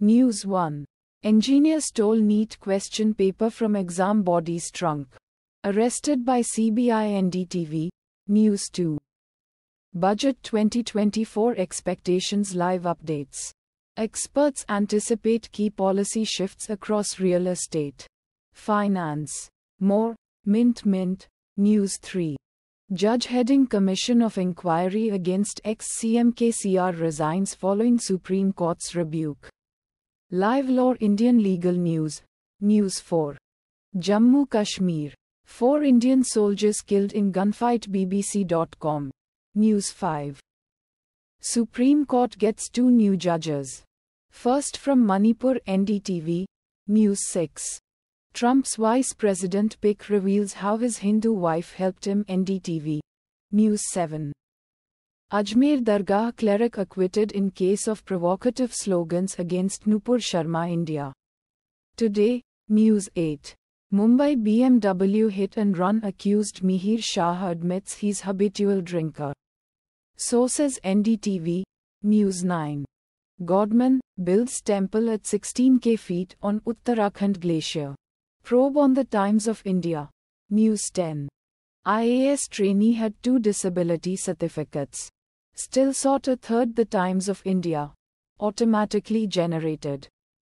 News 1. Engineer stole NEET question paper from exam body's trunk. Arrested by CBI. NDTV. News 2. Budget 2024 expectations. Live updates. Experts anticipate key policy shifts across real estate, finance, more. Mint. News 3. Judge heading Commission of Inquiry against ex-CM KCR resigns following Supreme Court's rebuke. Live Law. Indian Legal News. News 4. Jammu-Kashmir. 4 Indian soldiers killed in gunfight. BBC.com. News 5. Supreme Court gets 2 new judges. First from Manipur. NDTV. News 6. Trump's vice president pick reveals how his Hindu wife helped him. NDTV. News 7. Ajmer Dargah cleric acquitted in case of provocative slogans against Nupur Sharma. India Today. News 8. Mumbai BMW hit and run accused Mihir Shah admits he's habitual drinker. Sources. NDTV. News 9. Godman builds temple at 16K feet on Uttarakhand glacier. Probe on the Times of India. News 10. IAS trainee had 2 disability certificates. Still sought a third. The Times of India. Automatically generated.